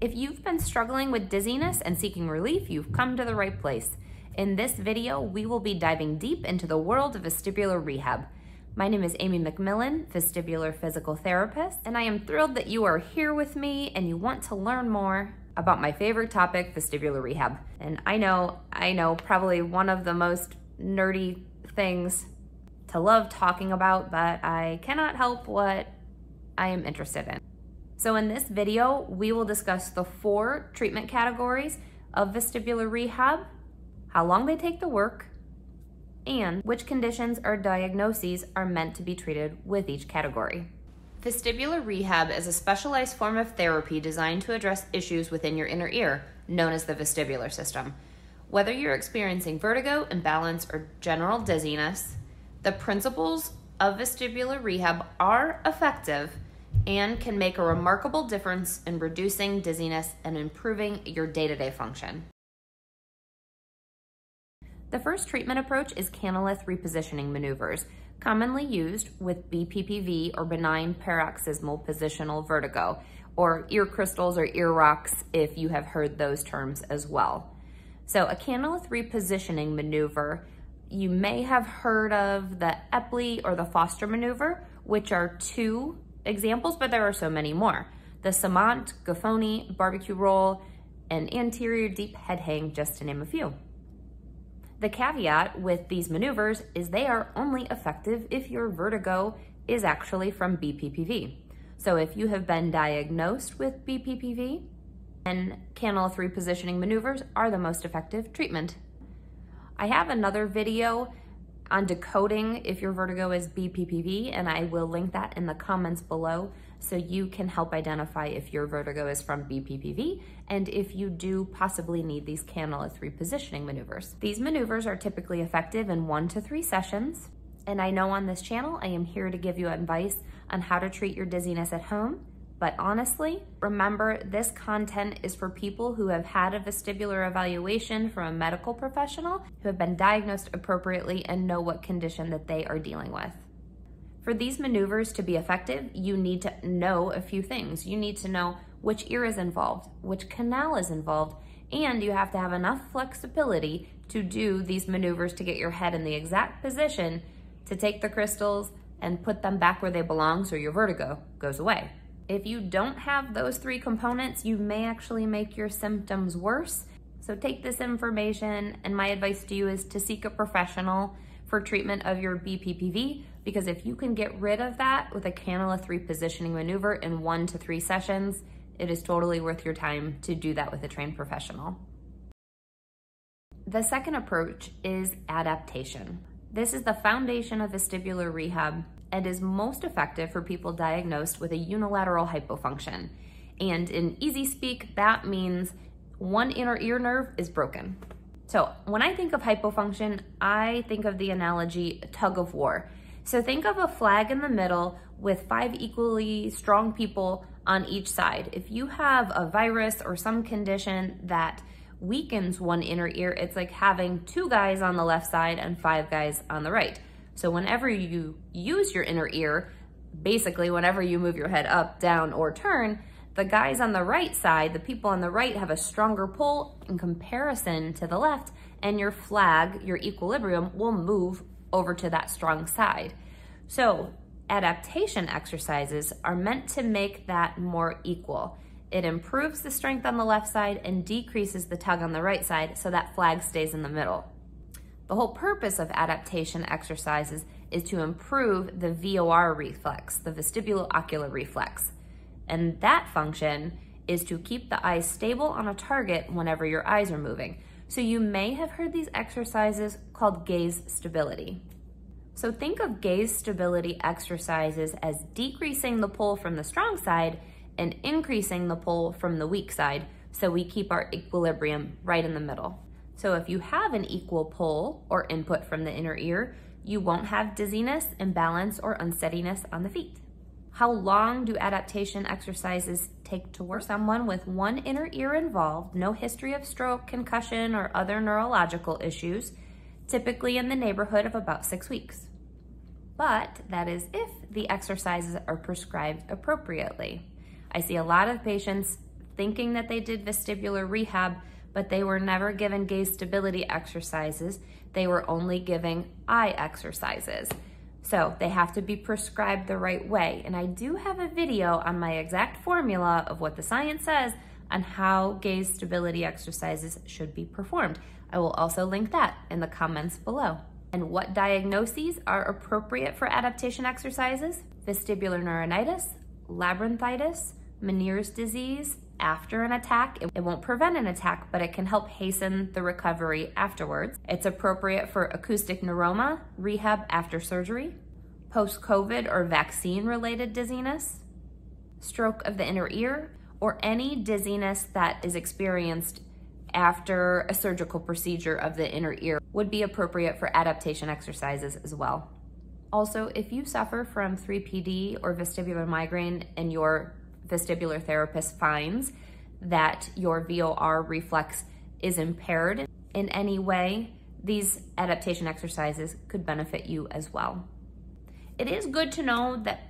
If you've been struggling with dizziness and seeking relief, you've come to the right place. In this video, we will be diving deep into the world of vestibular rehab. My name is Amy McMillan, vestibular physical therapist, and I am thrilled that you are here with me and you want to learn more about my favorite topic, vestibular rehab. And I know, probably one of the most nerdy things to love talking about, but I cannot help what I am interested in. So in this video, we will discuss the 4 treatment categories of vestibular rehab, how long they take to work, and which conditions or diagnoses are meant to be treated with each category. Vestibular rehab is a specialized form of therapy designed to address issues within your inner ear, known as the vestibular system. Whether you're experiencing vertigo, imbalance, or general dizziness, the principles of vestibular rehab are effective and can make a remarkable difference in reducing dizziness and improving your day-to-day function. The first treatment approach is Canalith Repositioning maneuvers, commonly used with BPPV, or benign paroxysmal positional vertigo, or ear crystals or ear rocks if you have heard those terms as well. So a Canalith Repositioning maneuver, you may have heard of the Epley or the Foster maneuver, which are 2 examples, but there are so many more. The Semont, Gaffoni, Barbecue Roll, and Anterior Deep Head Hang, just to name a few. The caveat with these maneuvers is they are only effective if your vertigo is actually from BPPV. So if you have been diagnosed with BPPV, then Canalith Repositioning maneuvers are the most effective treatment. I have another video on decoding if your vertigo is BPPV, and I will link that in the comments below so you can help identify if your vertigo is from BPPV and if you do possibly need these Canalith Repositioning maneuvers. These maneuvers are typically effective in 1 to 3 sessions, and I know on this channel I am here to give you advice on how to treat your dizziness at home, but honestly, remember this content is for people who have had a vestibular evaluation from a medical professional, who have been diagnosed appropriately and know what condition that they are dealing with. For these maneuvers to be effective, you need to know a few things. You need to know which ear is involved, which canal is involved, and you have to have enough flexibility to do these maneuvers to get your head in the exact position to take the crystals and put them back where they belong so your vertigo goes away. If you don't have those 3 components, you may actually make your symptoms worse. So take this information, and my advice to you is to seek a professional for treatment of your BPPV, because if you can get rid of that with a Canalith Repositioning maneuver in 1 to 3 sessions, it is totally worth your time to do that with a trained professional. The second approach is adaptation. This is the foundation of vestibular rehab and is most effective for people diagnosed with a unilateral hypofunction. And in easy speak, that means one inner ear nerve is broken. So when I think of hypofunction, I think of the analogy tug of war. So think of a flag in the middle with 5 equally strong people on each side. If you have a virus or some condition that weakens one inner ear, it's like having 2 guys on the left side and 5 guys on the right. So whenever you use your inner ear, basically whenever you move your head up, down, or turn, the guys on the right side, the people on the right, have a stronger pull in comparison to the left, and your flag, your equilibrium, will move over to that strong side. So adaptation exercises are meant to make that more equal. It improves the strength on the left side and decreases the tug on the right side, so that flag stays in the middle. The whole purpose of adaptation exercises is to improve the VOR reflex, the vestibulo-ocular reflex. And that function is to keep the eyes stable on a target whenever your eyes are moving. So you may have heard these exercises called gaze stability. So think of gaze stability exercises as decreasing the pull from the strong side and increasing the pull from the weak side, so we keep our equilibrium right in the middle. So if you have an equal pull or input from the inner ear, you won't have dizziness, imbalance, or unsteadiness on the feet. How long do adaptation exercises take to work? Someone with one inner ear involved, no history of stroke, concussion, or other neurological issues, typically in the neighborhood of about 6 weeks. But that is if the exercises are prescribed appropriately. I see a lot of patients thinking that they did vestibular rehab, but they were never given gaze stability exercises. They were only giving eye exercises. So they have to be prescribed the right way. And I do have a video on my exact formula of what the science says on how gaze stability exercises should be performed. I will also link that in the comments below. And what diagnoses are appropriate for adaptation exercises? Vestibular neuritis, labyrinthitis, Meniere's disease after an attack. It won't prevent an attack, but it can help hasten the recovery afterwards. It's appropriate for acoustic neuroma, rehab after surgery, post-COVID or vaccine-related dizziness, stroke of the inner ear, or any dizziness that is experienced after a surgical procedure of the inner ear would be appropriate for adaptation exercises as well. Also, if you suffer from 3PD or vestibular migraine and your vestibular therapist finds that your VOR reflex is impaired in any way, these adaptation exercises could benefit you as well. It is good to know that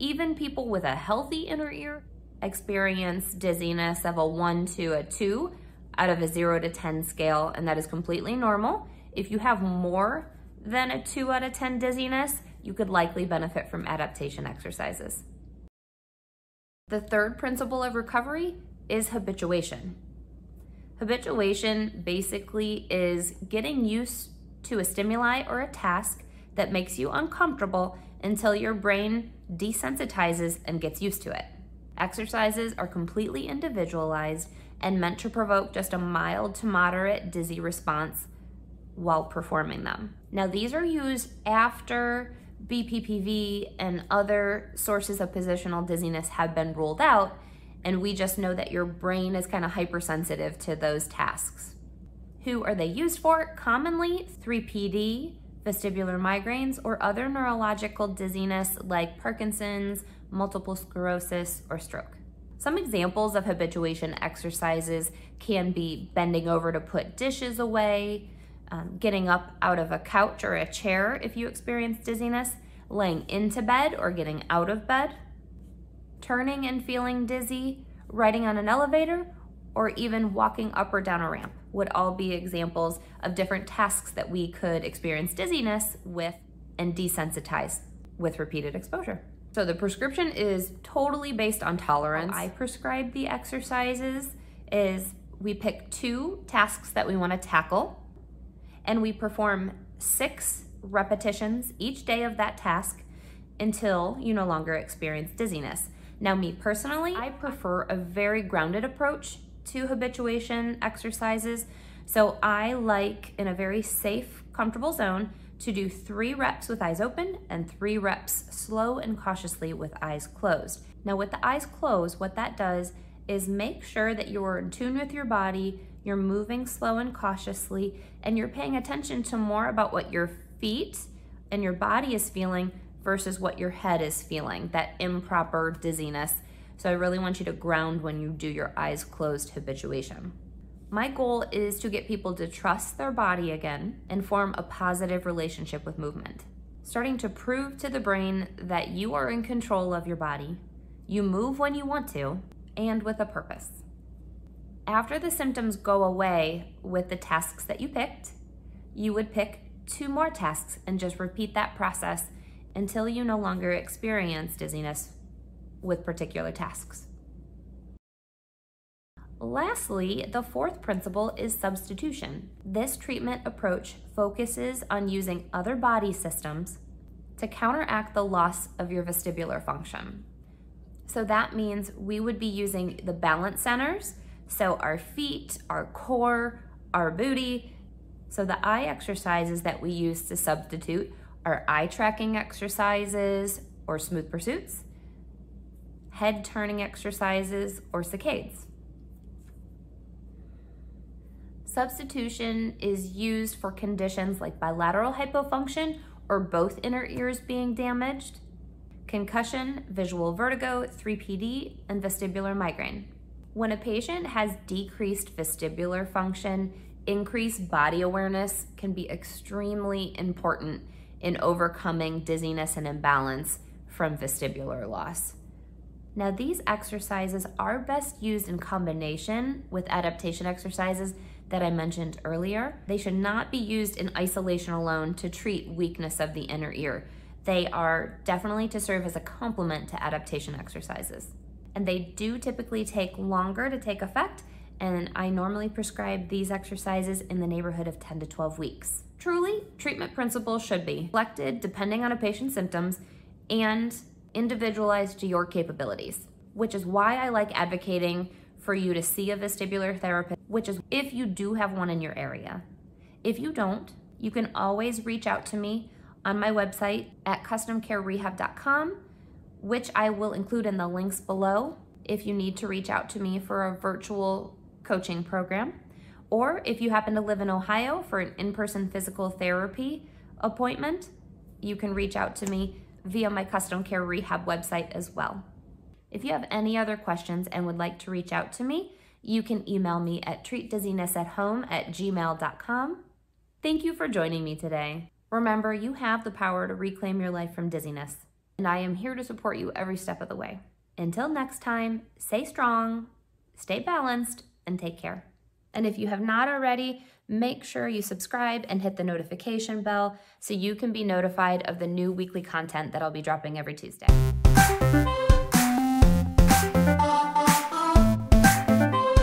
even people with a healthy inner ear experience dizziness of a 1 to a 2 out of a 0 to 10 scale, and that is completely normal. If you have more than a 2 out of 10 dizziness, you could likely benefit from adaptation exercises. The third principle of recovery is habituation. Habituation basically is getting used to a stimuli or a task that makes you uncomfortable until your brain desensitizes and gets used to it. Exercises are completely individualized and meant to provoke just a mild to moderate dizzy response while performing them. Now, these are used after BPPV and other sources of positional dizziness have been ruled out, and we just know that your brain is kind of hypersensitive to those tasks. Who are they used for? Commonly, 3PD, vestibular migraines, or other neurological dizziness like Parkinson's, multiple sclerosis, or stroke. Some examples of habituation exercises can be bending over to put dishes away, getting up out of a couch or a chair if you experience dizziness, laying into bed or getting out of bed, turning and feeling dizzy, riding on an elevator, or even walking up or down a ramp would all be examples of different tasks that we could experience dizziness with and desensitize with repeated exposure. So the prescription is totally based on tolerance. How I prescribe the exercises is we pick 2 tasks that we want to tackle, and we perform 6 repetitions each day of that task until you no longer experience dizziness. Now, me personally, I prefer a very grounded approach to habituation exercises. So I like, in a very safe, comfortable zone, to do 3 reps with eyes open and 3 reps slow and cautiously with eyes closed. Now, with the eyes closed, what that does is make sure that you're in tune with your body, you're moving slow and cautiously, and you're paying attention to more about what your feet and your body is feeling versus what your head is feeling, that improper dizziness. So I really want you to ground when you do your eyes closed habituation. My goal is to get people to trust their body again and form a positive relationship with movement. Starting to prove to the brain that you are in control of your body, you move when you want to, and with a purpose. After the symptoms go away with the tasks that you picked, you would pick 2 more tasks and just repeat that process until you no longer experience dizziness with particular tasks. Lastly, the fourth principle is substitution. This treatment approach focuses on using other body systems to counteract the loss of your vestibular function. So that means we would be using the balance centers, so our feet, our core, our booty. So the eye exercises that we use to substitute are eye tracking exercises or smooth pursuits, head turning exercises or saccades. Substitution is used for conditions like bilateral hypofunction or both inner ears being damaged, concussion, visual vertigo, 3PD, and vestibular migraine. When a patient has decreased vestibular function, increased body awareness can be extremely important in overcoming dizziness and imbalance from vestibular loss. Now, these exercises are best used in combination with adaptation exercises that I mentioned earlier. They should not be used in isolation alone to treat weakness of the inner ear. They are definitely to serve as a complement to adaptation exercises. And they do typically take longer to take effect, and I normally prescribe these exercises in the neighborhood of 10 to 12 weeks. Truly, treatment principles should be selected depending on a patient's symptoms and individualized to your capabilities, which is why I like advocating for you to see a vestibular therapist, which is if you do have one in your area. If you don't, you can always reach out to me on my website at customcarerehab.com, which I will include in the links below if you need to reach out to me for a virtual coaching program, or if you happen to live in Ohio for an in-person physical therapy appointment, you can reach out to me via my Custom Care Rehab website as well. If you have any other questions and would like to reach out to me, you can email me at treatdizzinessathome@gmail.com. Thank you for joining me today. Remember, you have the power to reclaim your life from dizziness, and I am here to support you every step of the way. Until next time, stay strong, stay balanced, and take care. And if you have not already, make sure you subscribe and hit the notification bell so you can be notified of the new weekly content that I'll be dropping every Tuesday.